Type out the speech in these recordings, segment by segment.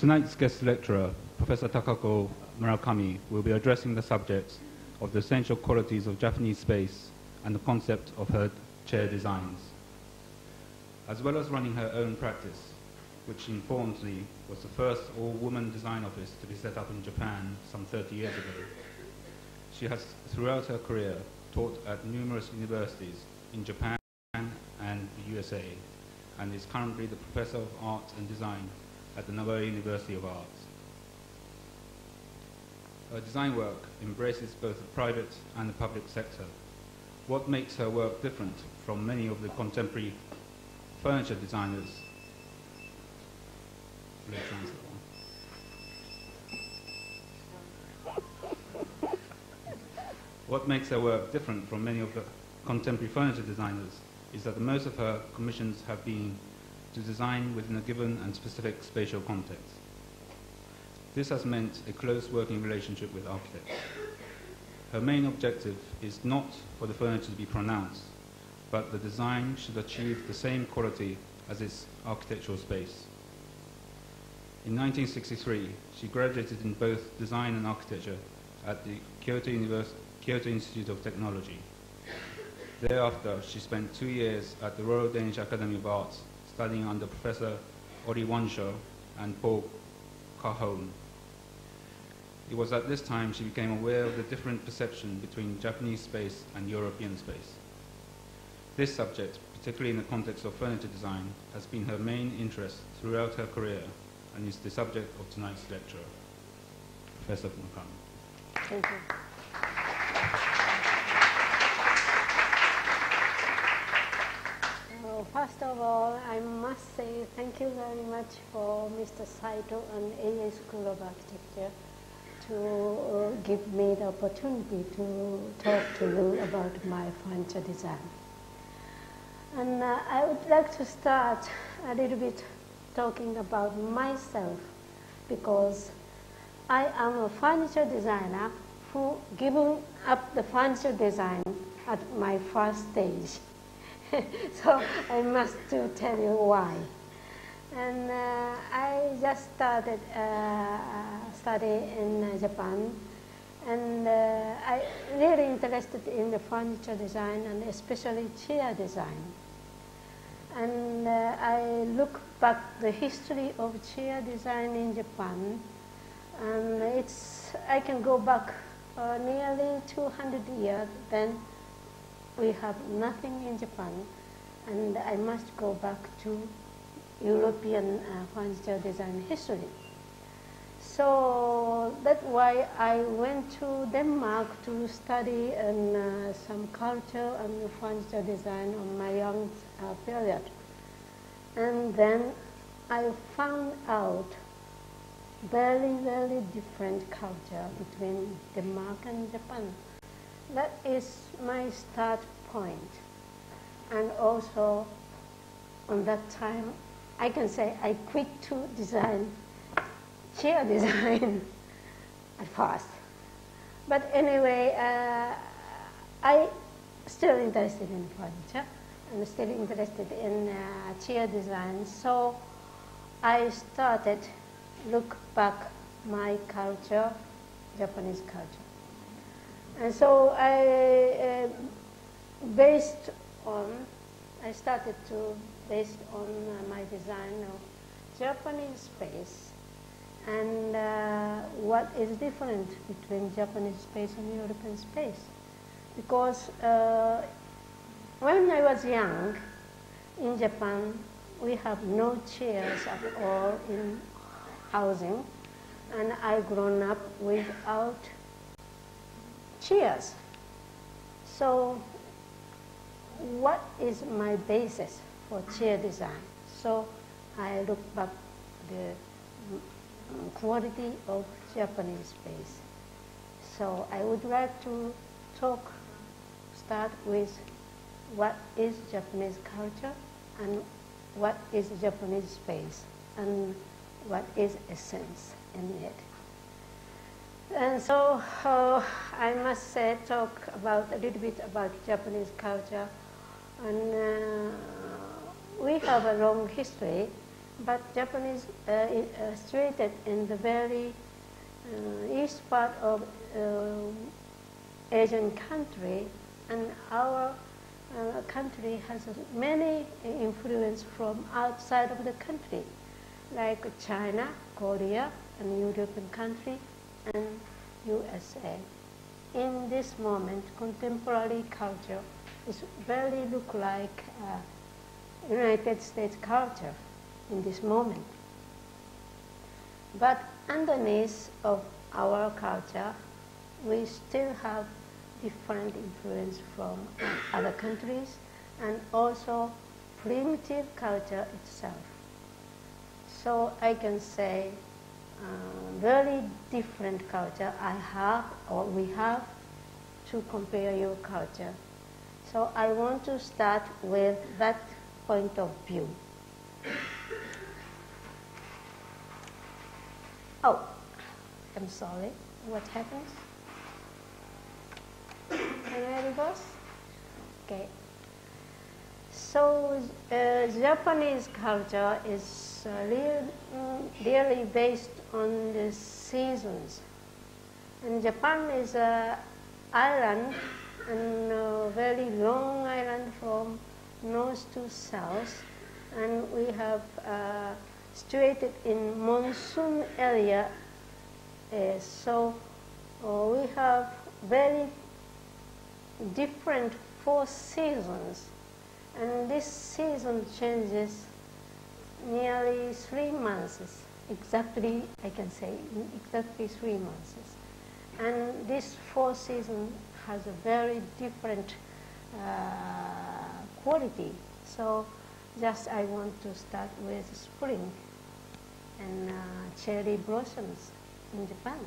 Tonight's guest lecturer, Professor Takako Murakami, will be addressing the subject of the essential qualities of Japanese space and the concept of her chair designs, as well as running her own practice, which informally was the first all-woman design office to be set up in Japan some 30 years ago. She has, throughout her career, taught at numerous universities in Japan and the USA, and is currently the Professor of Arts and Design at the Nagoya University of Arts. Her design work embraces both the private and the public sector. What makes her work different from many of the contemporary furniture designers? What makes her work different from many of the contemporary furniture designers is that most of her commissions have been to design within a given and specific spatial context. This has meant a close working relationship with architects. Her main objective is not for the furniture to be pronounced, but the design should achieve the same quality as its architectural space. In 1963, she graduated in both design and architecture at the Kyoto Institute of Technology. Thereafter, she spent 2 years at the Royal Danish Academy of Arts, studying under Professor Ori Wansho and Paul Cajon. It was at this time she became aware of the different perception between Japanese space and European space. This subject, particularly in the context of furniture design, has been her main interest throughout her career and is the subject of tonight's lecture. Professor Murakami. Thank you. First of all, I must say thank you very much for Mr. Saito and AA School of Architecture to give me the opportunity to talk to you about my furniture design. And I would like to start a little bit talking about myself, because I am a furniture designer who given up the furniture design at my first stage. So I must tell you why. And I just started study in Japan, and I really interested in the furniture design and especially chair design. And I look back the history of chair design in Japan, and I can go back nearly 200 years. Then we have nothing in Japan, and I must go back to European furniture design history. So that's why I went to Denmark to study in, some culture and furniture design on my young period. And then I found out very, very different culture between Denmark and Japan. That is my start point. And also, on that time, I can say I quit to design, chair design at first. But anyway, I still interested in furniture. I'm still interested in chair design. So I started look back my culture, Japanese culture. And so I started to base my design of Japanese space and what is different between Japanese space and European space. Because when I was young, in Japan, we have no chairs at all in housing, and I grown up without chairs. So what is my basis for chair design? So I look back the quality of Japanese space. So I would like to start with what is Japanese culture and what is Japanese space and what is essence in it. And so I must say, talk about a little bit about Japanese culture. And we have a long history but Japanese situated in the very east part of Asian country, and our country has many influence from outside of the country, like China, Korea, and European country, and USA. In this moment, contemporary culture is very look like United States culture in this moment. But underneath of our culture, we still have different influence from other countries, and also primitive culture itself. So I can say very different culture I have or we have to compare your culture. So I want to start with that point of view. Oh, I'm sorry. What happens? Can I reverse? Okay. So Japanese culture is really based on the seasons. And Japan is an island, and a very long island from north to south. And we have situated in monsoon area. We have very different four seasons, and this season changes nearly 3 months. Exactly, I can say, exactly 3 months. And this four season has a very different quality. So just I want to start with spring and cherry blossoms in Japan.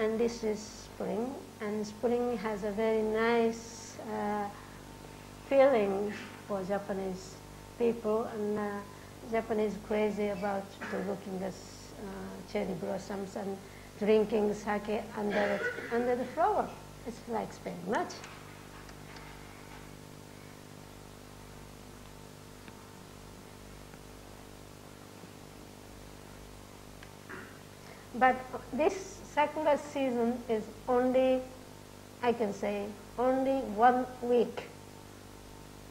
And this is spring, and spring has a very nice feeling for Japanese people, and Japanese crazy about looking at cherry blossoms and drinking sake under the flower. It's like Spain much. But this sakura season is only, I can say, only 1 week.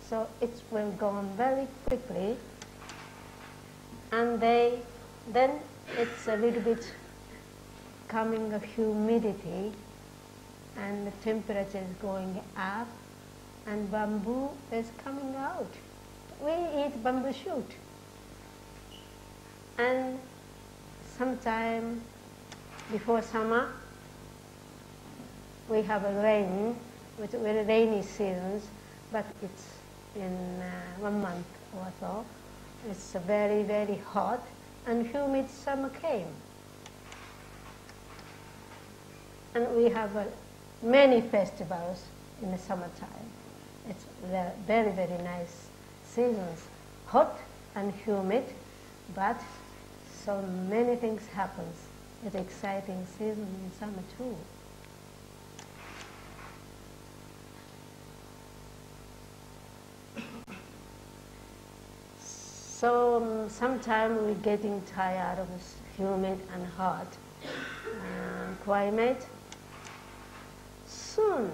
So it will go on very quickly. And then it's a little bit coming of humidity, and the temperature is going up, and bamboo is coming out. We eat bamboo shoot. And sometime before summer, we have a rain, with very rainy seasons, but it's in 1 month or so. It's a very, very hot and humid summer came. And we have many festivals in the summertime. It's very, very nice seasons, hot and humid, but so many things happen. It's an exciting season in summer too. So sometimes we're getting tired of this humid and hot climate. Soon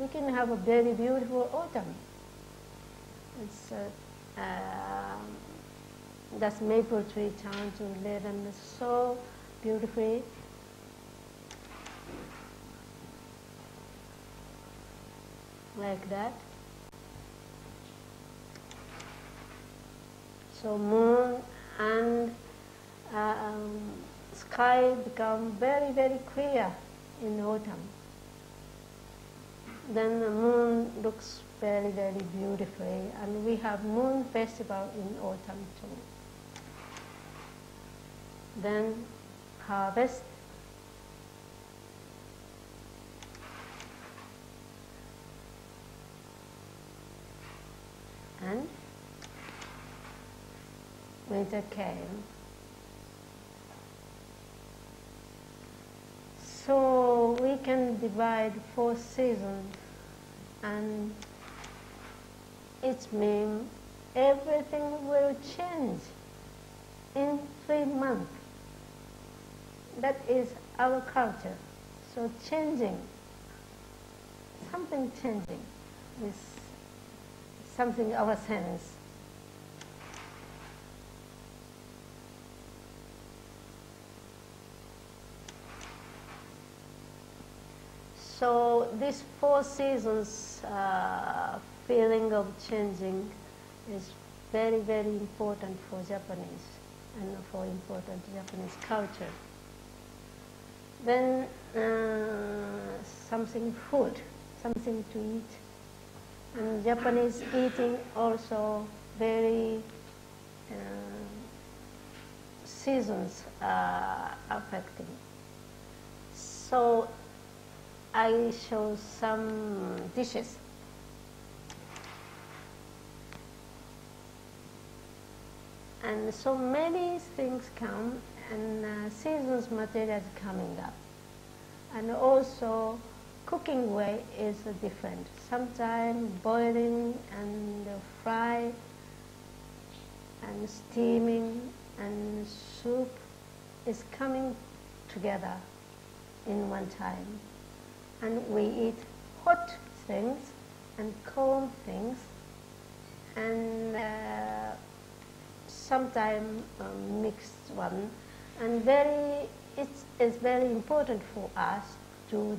we can have a very beautiful autumn. It's that maple tree turn to red and so beautifully. Like that. So moon and sky become very, very clear in autumn. Then the moon looks very, very beautifully, and we have moon festival in autumn too. Then harvest, and winter came. So we can divide 4 seasons, and it means everything will change in 3 months. That is our culture. So changing, something changing is something of a sense. So these 4 seasons feeling of changing is very, very important for Japanese and for important Japanese culture. Then something to eat. And Japanese eating also very seasons affecting. So I show some dishes. And so many things come, and seasons materials coming up. And also cooking way is different. Sometimes boiling and fry and steaming and soup is coming together in one time. And we eat hot things and cold things, and sometimes mixed one. And it's very important for us to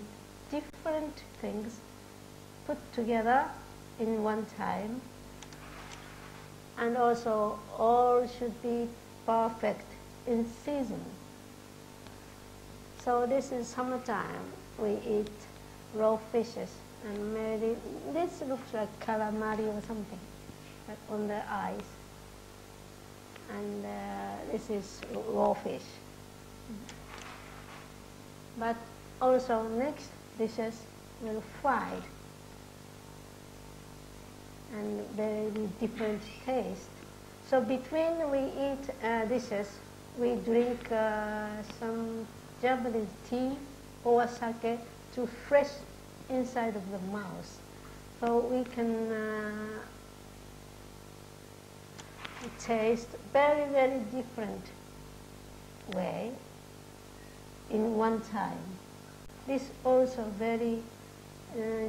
different things put together in one time. And also all should be perfect in season. So this is summertime. We eat raw fishes, and maybe this looks like calamari or something, but on the eyes. And this is raw fish. But also next dishes will fried, and very different taste. So between we eat dishes, we drink some Japanese tea or sake to fresh inside of the mouth. So we can taste very, very different way in one time. This also very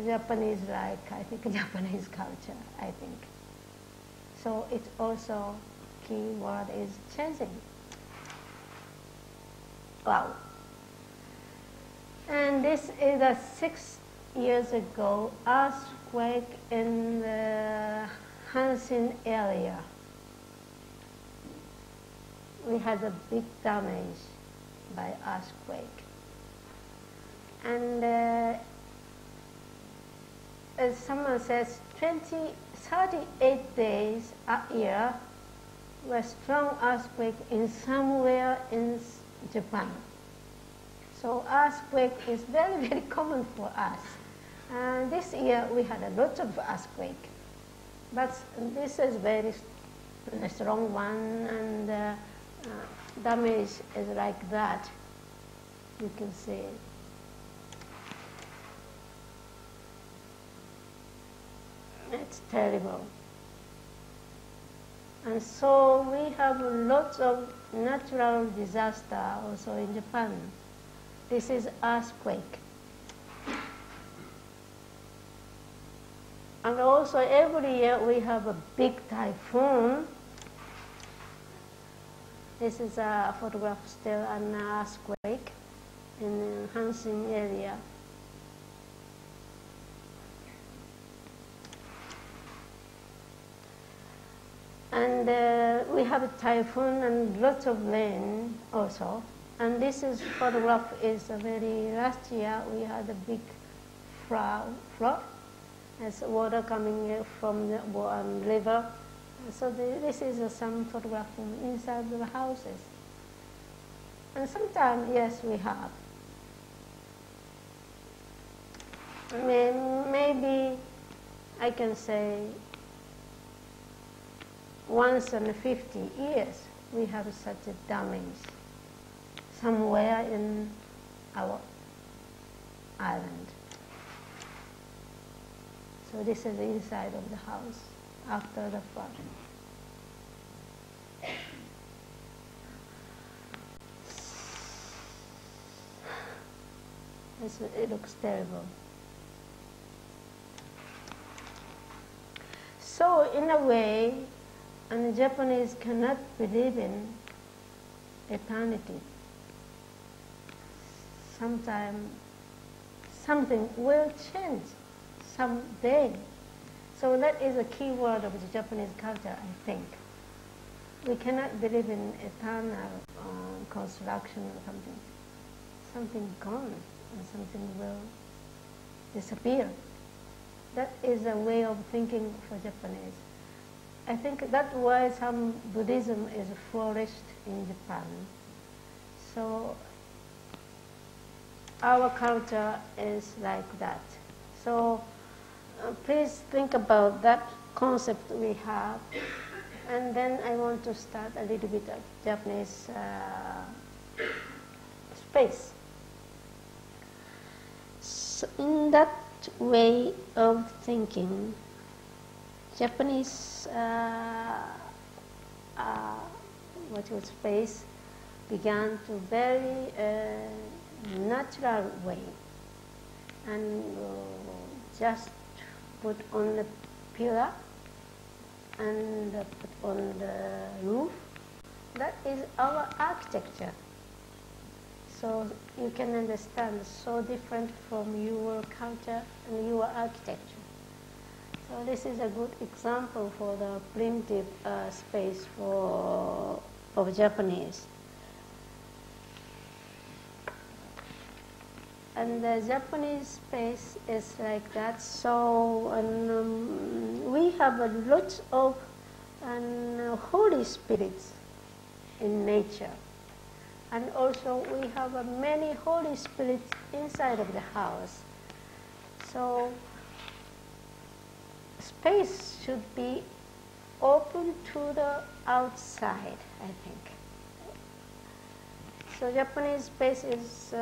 Japanese-like, I think, Japanese culture, I think. So it's also key word is changing. Wow. And this is a 6 years ago earthquake in the Hansin area. We had a big damage by earthquake. And as someone says, 38 days a year were strong earthquake in somewhere in Japan. So earthquake is very, very common for us. And this year we had a lot of earthquake. But this is very strong one, and damage is like that. You can see. It's terrible. And so we have lots of natural disaster also in Japan. This is earthquake. And also every year we have a big typhoon. This is a photograph still an earthquake in the Hansin area. And we have a typhoon and lots of rain also. And this is photograph is a very last year we had a big flood. There's water coming from the river. So this is some photograph from inside the houses. And sometimes, yes, we have. Maybe I can say once in 50 years we have such a damage somewhere in our island. So this is the inside of the house. after the flood. It looks terrible. So in a way, and the Japanese cannot believe in eternity. Sometime something will change someday. So that is a key word of the Japanese culture, I think. We cannot believe in eternal construction or something. Something gone and something will disappear. That is a way of thinking for Japanese. I think that's why some Buddhism is flourished in Japan. So our culture is like that. So please think about that concept we have. And then I want to start a little bit of Japanese space. So in that way of thinking, Japanese space began to very natural way, and just put on the pillar and put on the roof. That is our architecture. So you can understand, so different from your culture and your architecture. So this is a good example for the primitive space of Japanese. And the Japanese space is like that. So we have a lot of holy spirits in nature. And also we have many holy spirits inside of the house. So space should be open to the outside, I think. So Japanese space is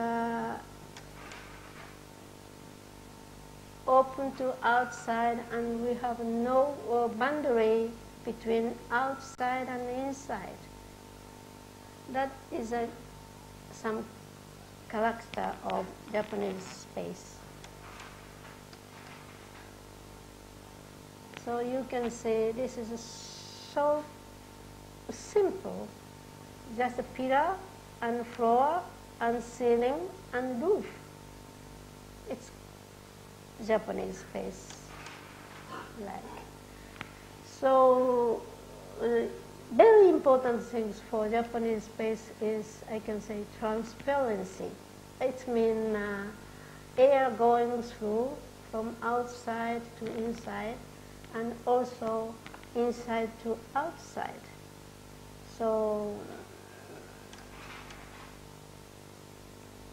open to outside, and we have no boundary between outside and inside. That is some character of Japanese space. So you can see this is so simple, just a pillar and floor and ceiling and roof. It's Japanese space like. So very important things for Japanese space is, I can say, transparency. It means air going through from outside to inside, and also inside to outside. So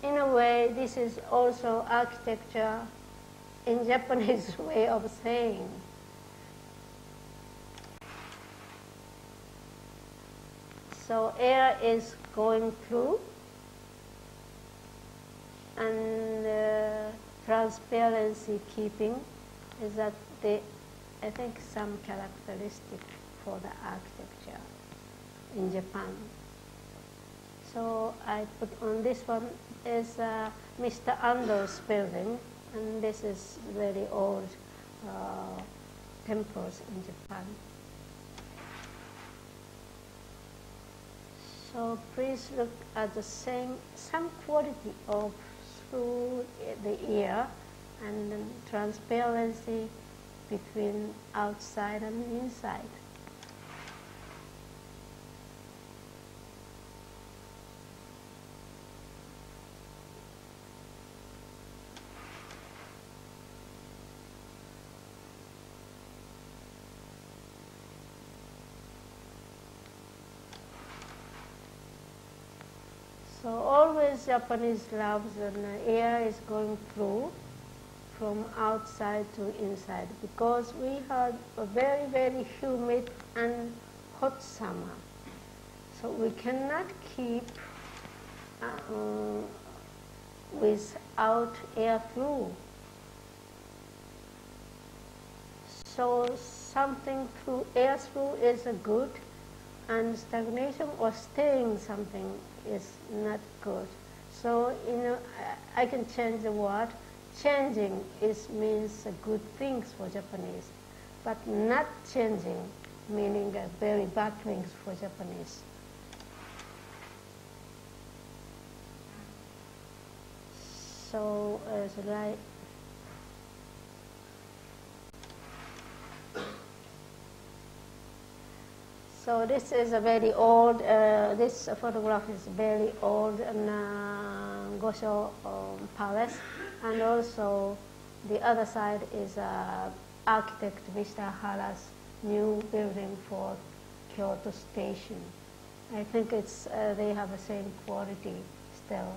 in a way, this is also architecture in Japanese way of saying. So air is going through, and transparency keeping is that I think some characteristic for the architecture in Japan. So I put on this one is Mr. Ando's building, and this is very old temples in Japan. So please look at the same, some quality of through the air and then transparency between outside and inside. So always Japanese loves and air is going through from outside to inside, because we had a very, very humid and hot summer. So we cannot keep without air through. So something through air through is a good, and stagnation or staying something is not good. So, you know, I can change the word. Changing is means a good things for Japanese, but not changing meaning very bad things for Japanese. So, should I? So this is a very old, this photograph is very old in Gosho Palace, and also the other side is architect Mr. Hara's new building for Kyoto Station. I think it's they have the same quality still.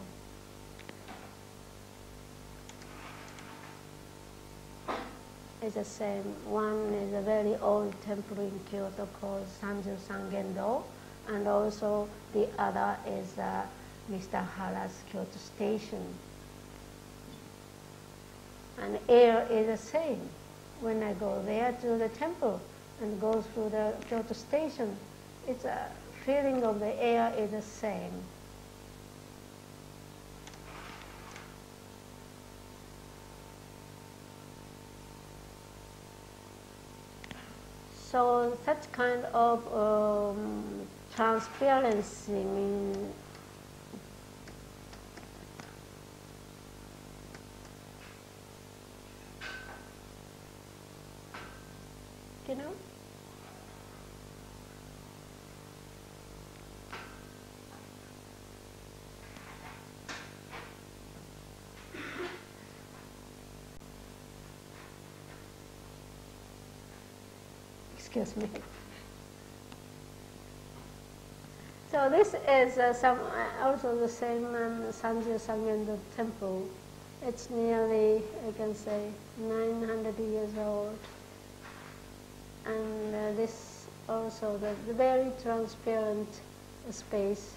It's the same. One is a very old temple in Kyoto called Sanjūsangen-dō, and also the other is Mr. Hara's Kyoto Station. And air is the same. When I go there to the temple and go through the Kyoto Station, it's a feeling of the air is the same. So such kind of transparency means Excuse me. So this is some also the same Sanjūsangen-dō temple. It's nearly, I can say, 900 years old. And this also the very transparent space.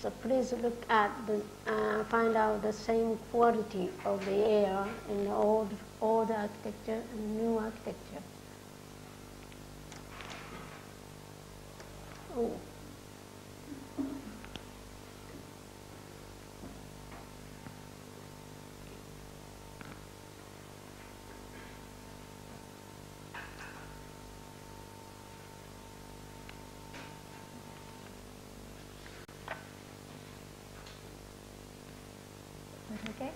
So please look at the, find out the same quality of the air in the old architecture and new architecture. Oh. Okay.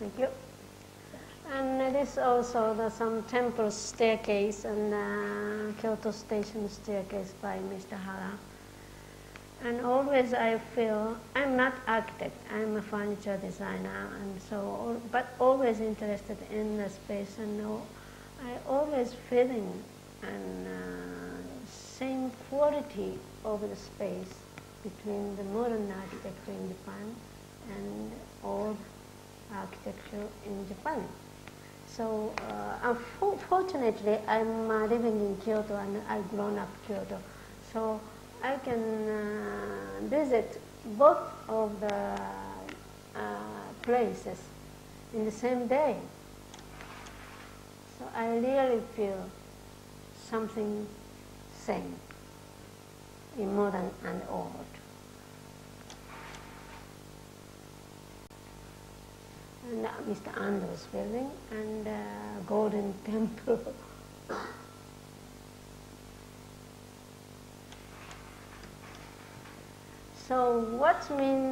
Thank you. And this also the, some temple staircase and Kyoto Station staircase by Mr. Hara. And always I feel I'm not architect. I'm a furniture designer, and so but always interested in the space, and I always feeling and same quality of the space between the modern architecture in Japan and old architecture in Japan. So unfortunately, I'm living in Kyoto and I've grown up Kyoto. So I can visit both of the places in the same day. So I really feel something same in modern and old. And Mr. Ando's building and Golden Temple. So what mean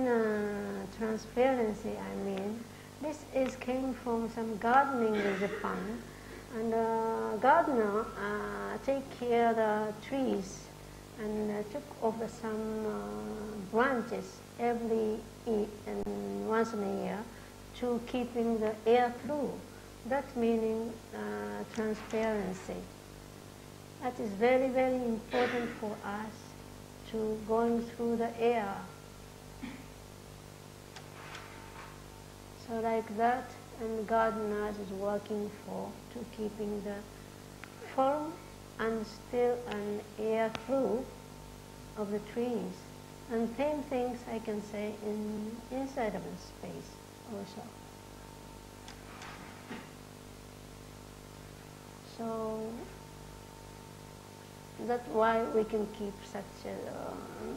transparency? I mean, this is came from some gardening in Japan, and gardener take care of the trees and took over some branches every and once in a year to keeping the air through. That meaning transparency. That is very, very important for us. To going through the air. So like that, and gardeners is working for to keeping the form and still an air through of the trees. And same things I can say in inside of the space also. So that's why we can keep such a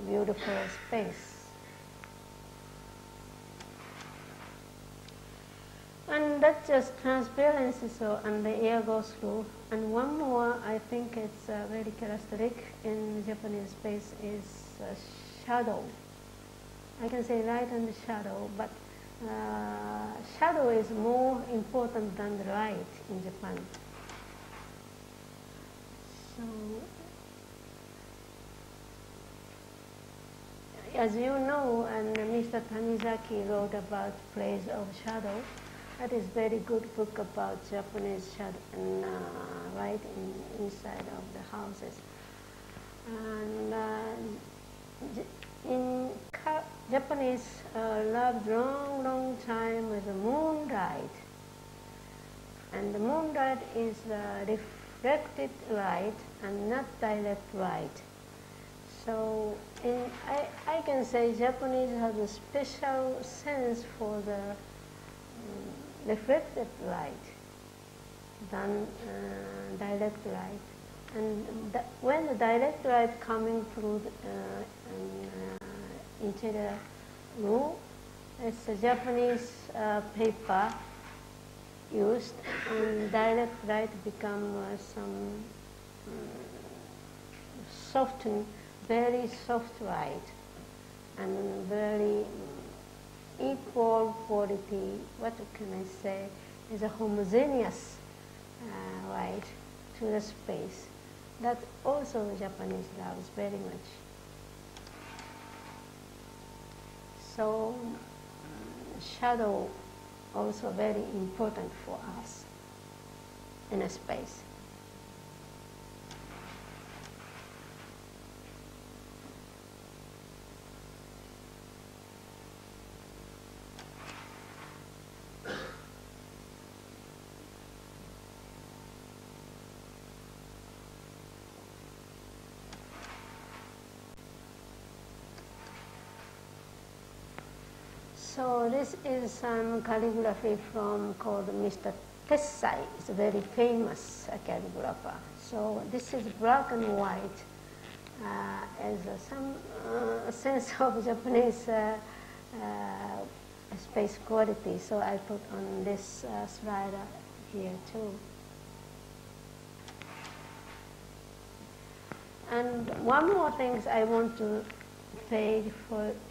beautiful space. And that's just transparency, so, and the air goes through. And one more, I think it's very characteristic in Japanese space is shadow. I can say light and shadow, but shadow is more important than the light in Japan. So, as you know, and Mr. Tanizaki wrote about Plays of Shadow. That is very good book about Japanese shadow and right in, inside of the houses. And in Japanese loved long, long time with the moonlight. And the moonlight is reflected light and not direct light. So I can say Japanese has a special sense for the reflected light than direct light. And when the direct light coming through the interior room, it's a Japanese paper used, and direct light become some softened, very soft light and very equal quality, what can I say, is a homogeneous light to the space. That also Japanese loves very much. So shadow also very important for us in a space. So this is some calligraphy from called Mr. Tessai. It's a very famous calligrapher. So this is black and white as some sense of Japanese space quality. So I put on this slide here too. And one more thing I want to say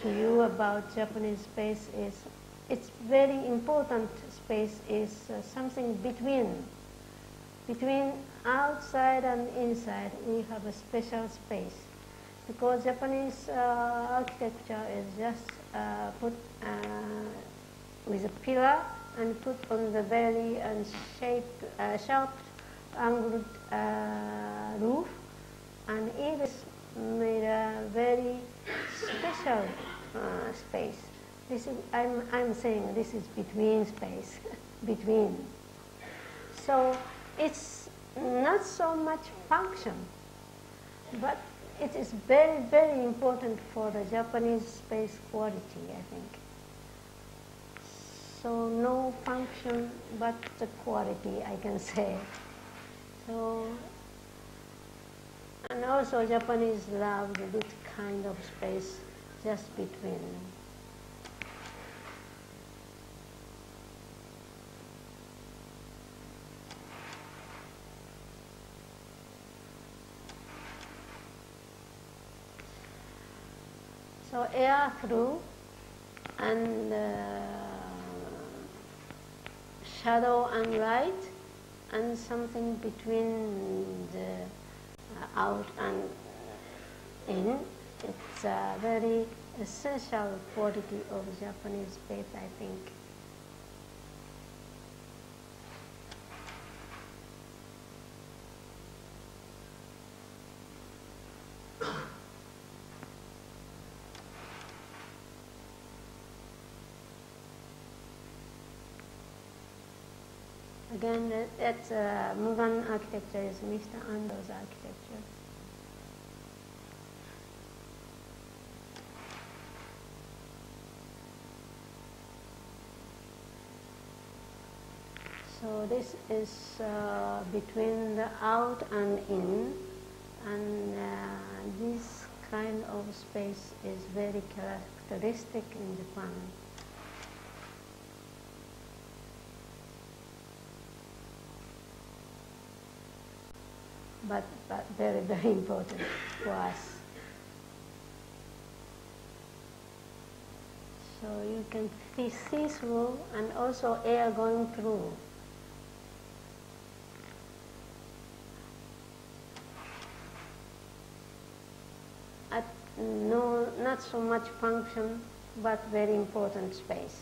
to you about Japanese space is it's very important space is something between outside and inside. We have a special space because Japanese architecture is just put with a pillar and put on the very shaped, sharp angled roof, and it is made a very special space. This is, I'm saying this is between space, between. So it's not so much function, but it is very, very important for the Japanese space quality, I think. So no function, but the quality, I can say. So, and also Japanese love this kind of space just between. So air through and shadow and light and something between the out and in. It's a very essential quality of Japanese space, I think. Again, it's Mugen architecture is Mr. Ando's architecture. So this is between the out and in, and this kind of space is very characteristic in Japan. But very, very important for us. So you can see through and also air going through. No, not so much function, but very important space.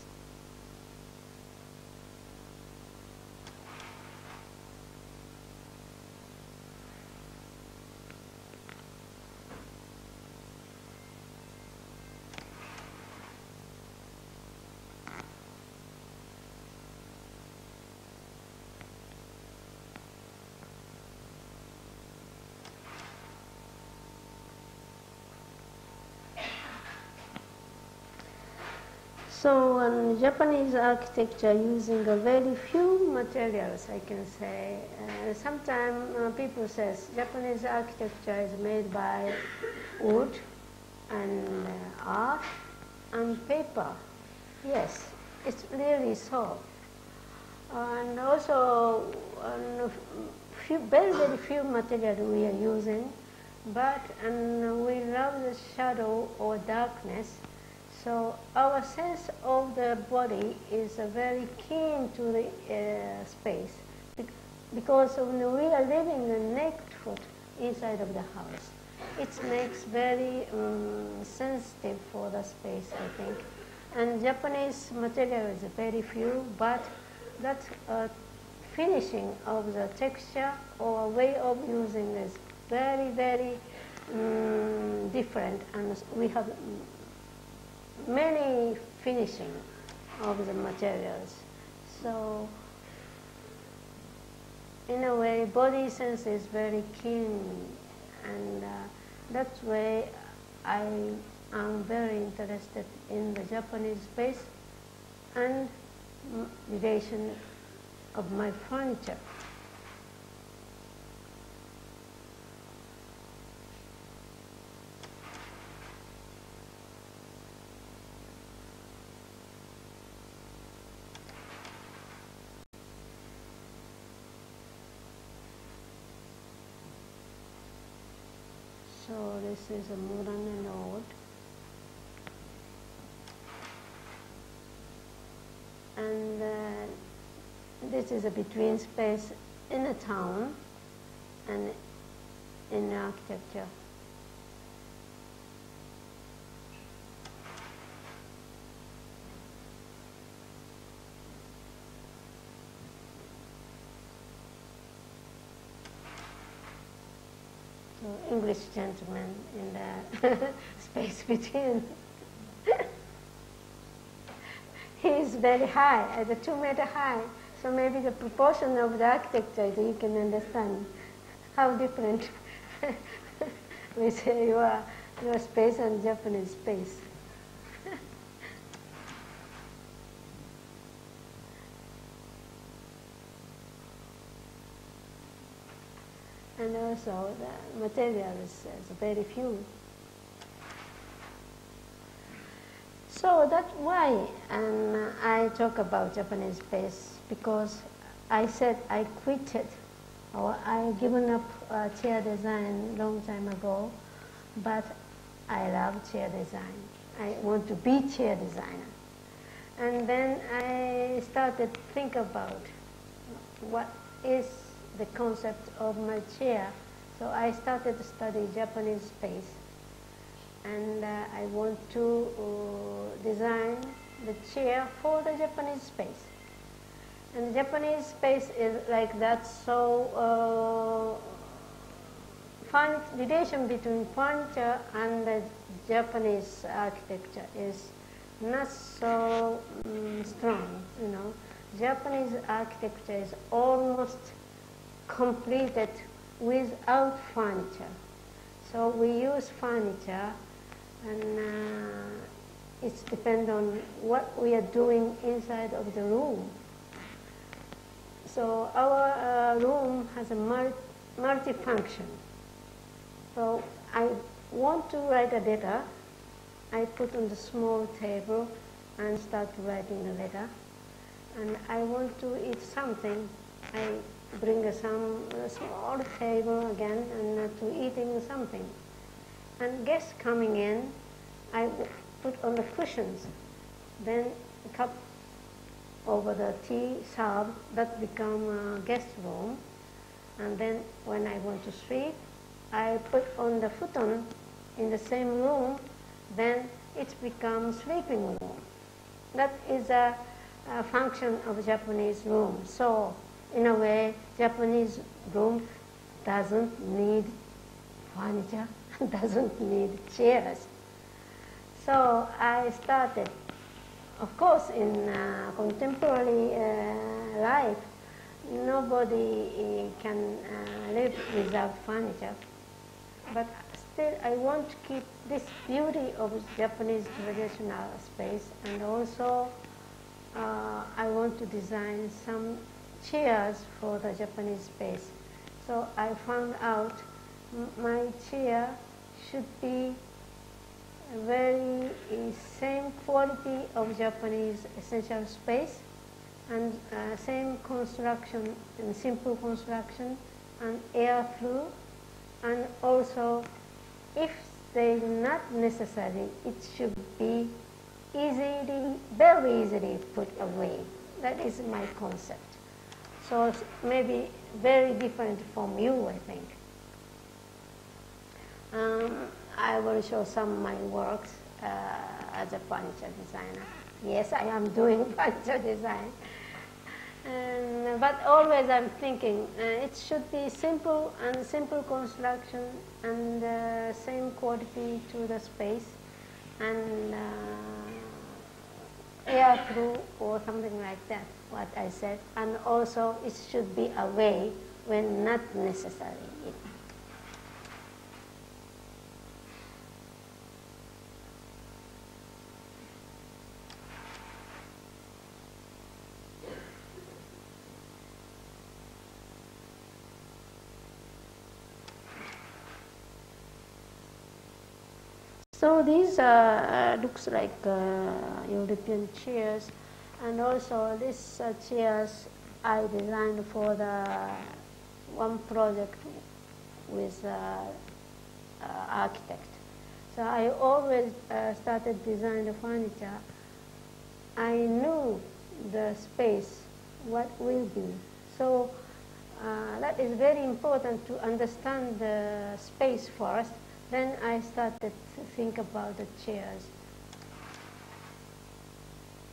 So Japanese architecture using a very few materials, I can say. Sometimes people say Japanese architecture is made by wood and earth and paper. Yes, it's really so. And also very, very few materials we are using, but we love the shadow or darkness. So our sense of the body is very keen to the space because when we are living the naked foot inside of the house, it makes very sensitive for the space, I think. And Japanese material is very few, but that finishing of the texture or way of using is very, very different, and we have many finishing of the materials. So in a way, body sense is very keen, and that's why I am very interested in the Japanese space and relation of my furniture. So this is a Murano node, and this is a between space in a town and in architecture. English gentleman in the space between. He is very high, at 2 meter high, So maybe the proportion of the architecture, you can understand how different with your space and Japanese space. And also the materials is very few. So that's why I talk about Japanese space, because I said I quitted or I given up chair design long time ago, but I love chair design. I want to be chair designer. And then I started to think about what is the concept of my chair. So I started to study Japanese space, and I want to design the chair for the Japanese space. And Japanese space is like that, so relation between furniture and the Japanese architecture is not so strong, you know. Japanese architecture is almost completed without furniture. So we use furniture, and it depends on what we are doing inside of the room. So our room has a multi-function. So I want to write a letter. I put on the small table and start writing the letter. And I want to eat something. I bring some small table again and to eating something. And guests coming in, I put on the cushions. Then a cup over the tea served, that become a guest room. And then when I want to sleep, I put on the futon in the same room, then it becomes sleeping room. That is a function of Japanese room. So in a way, Japanese room doesn't need furniture, doesn't need chairs. So I started, of course, in contemporary life, nobody can live without furniture. But still, I want to keep this beauty of Japanese traditional space, and also I want to design some chairs for the Japanese space. So I found out my chair should be very same quality of Japanese essential space, and same construction and simple construction and airflow, and also if they're not necessary, it should be easily, very easily put away. That is my concept. So maybe very different from you, I think. I will show some of my works as a furniture designer. Yes, I am doing furniture design. And, but always I'm thinking it should be simple and simple construction and same quality to the space and airflow or something like that, what I said. And also it should be away when not necessary. So these looks like European chairs, and also these chairs I designed for the one project with architect. So I always started design the furniture. I knew the space, what will be. So that is very important to understand the space first. Then I started to think about the chairs.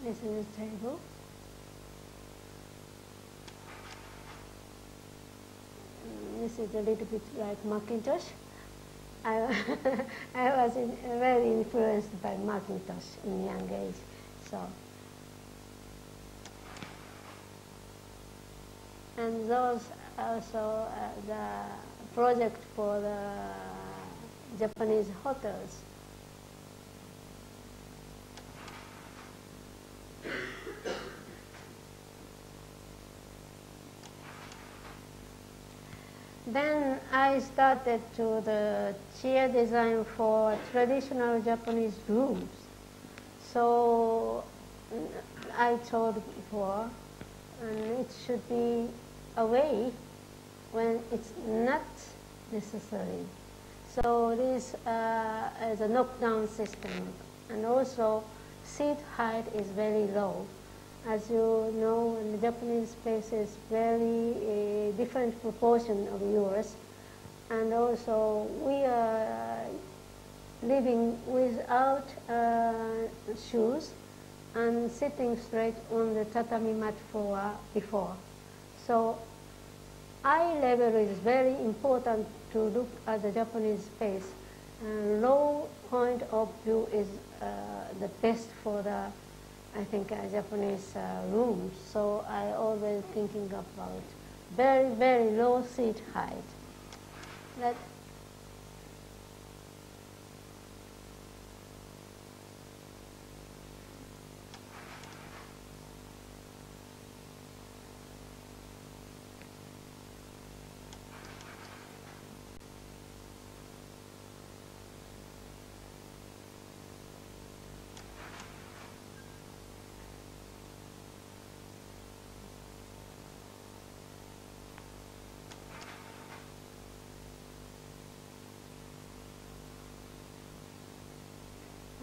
This is the table. This is a little bit like Mackintosh. I was very influenced by Mackintosh in young age. So and those also the project for the Japanese hotels. Then I started to the chair design for traditional Japanese rooms. So I told before, and it should be away when it's not necessary. So this is a knockdown system, and also seat height is very low. As you know, in the Japanese space is very different proportion of yours, and also we are living without shoes and sitting straight on the tatami mat floor before. So eye level is very important to look at the Japanese space. Low point of view is the best for the, I think, Japanese room, so I always thinking about very, very low seat height. That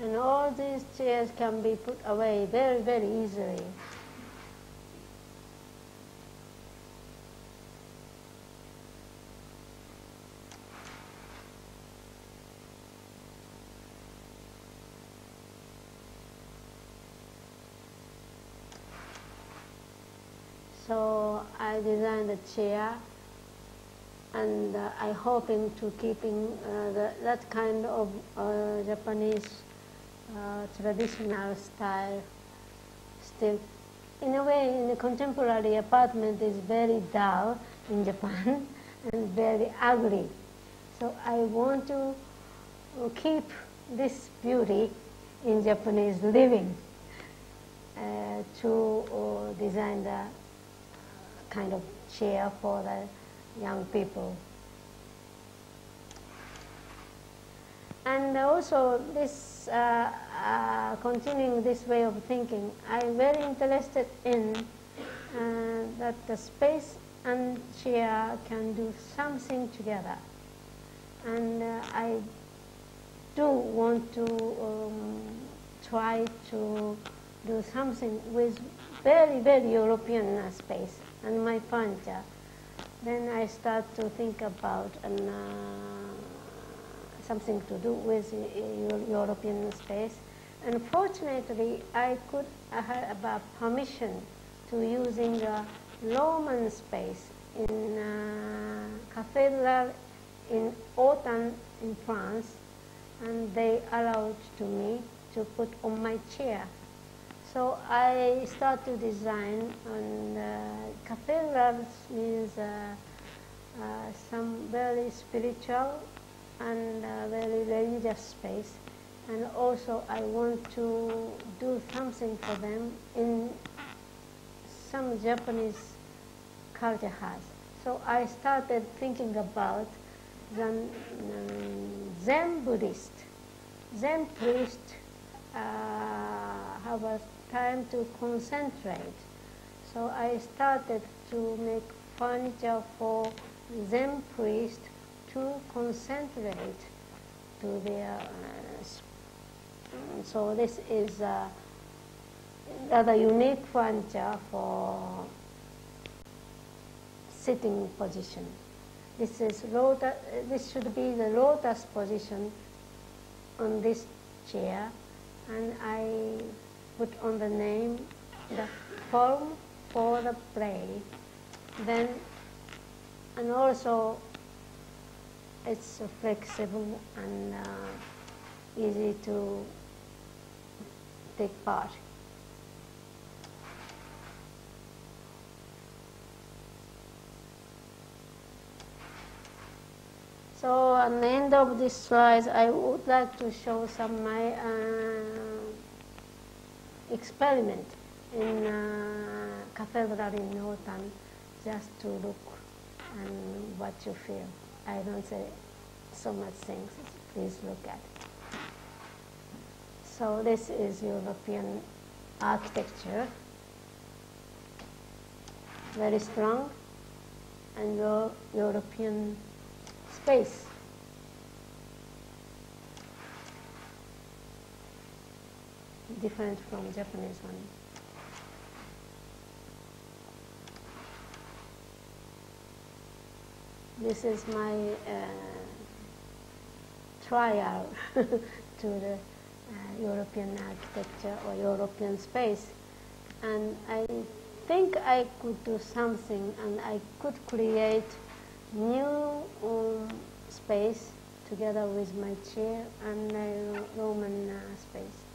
and all these chairs can be put away very, very easily. So I designed the chair, and I hoping to keeping that kind of Japanese traditional style still. In a way, in the contemporary apartment is very dull in Japan and very ugly. So I want to keep this beauty in Japanese living to design the kind of chair for the young people. And also this continuing this way of thinking, I'm very interested in that the space and chair can do something together. And I do want to try to do something with very, very European space and my furniture. Then I start to think about an something to do with European space. And fortunately, I could have a permission to using a Roman space in a cathedral in Autun in France, and they allowed to me to put on my chair. So I start to design on cathedrals means some very spiritual and very religious space, and also I want to do something for them in some Japanese culture has. So I started thinking about the Zen Buddhist. Zen priest have a time to concentrate. So I started to make furniture for Zen priest to concentrate to their, so this is rather unique furniture for sitting position. This is lotus, this should be the lotus position on this chair, and I put on the name, the form for the play. Then, and also it's flexible and easy to take part. So at the end of this slide, I would like to show some of my experiment in cathedral in Autumn, just to look and what you feel. I don't say so much things. Please look at it. So this is European architecture, very strong, and European space. Different from Japanese one. This is my trial to the European architecture or European space. And I think I could do something, and I could create new space together with my chair and my Roman space.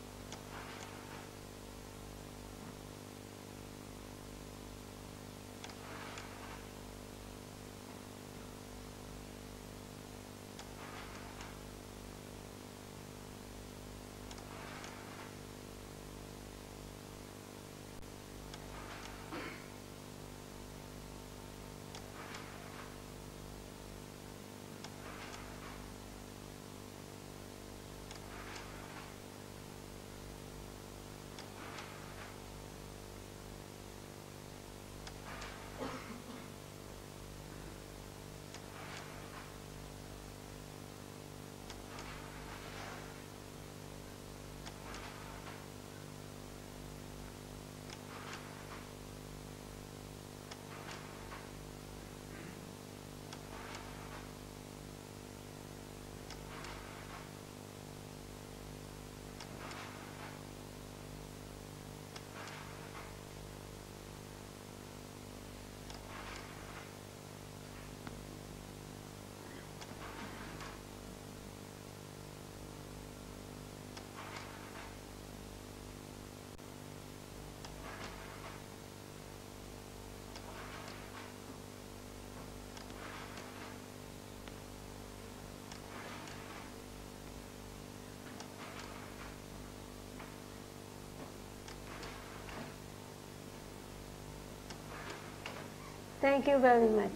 Thank you very much.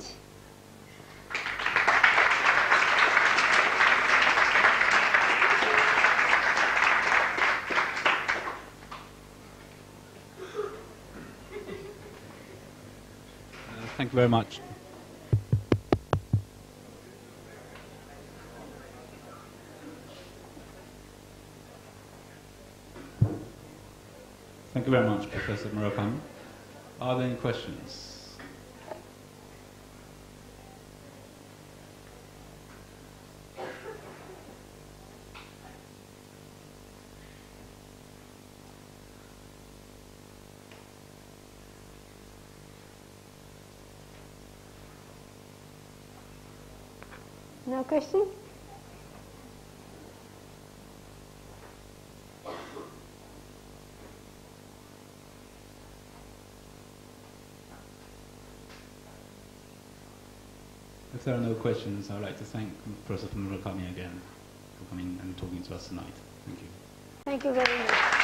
Thank you very much. Thank you very much, Professor Murakami. Are there any questions? No question? If there are no questions, I'd like to thank Professor Murakami again for coming and talking to us tonight. Thank you. Thank you very much.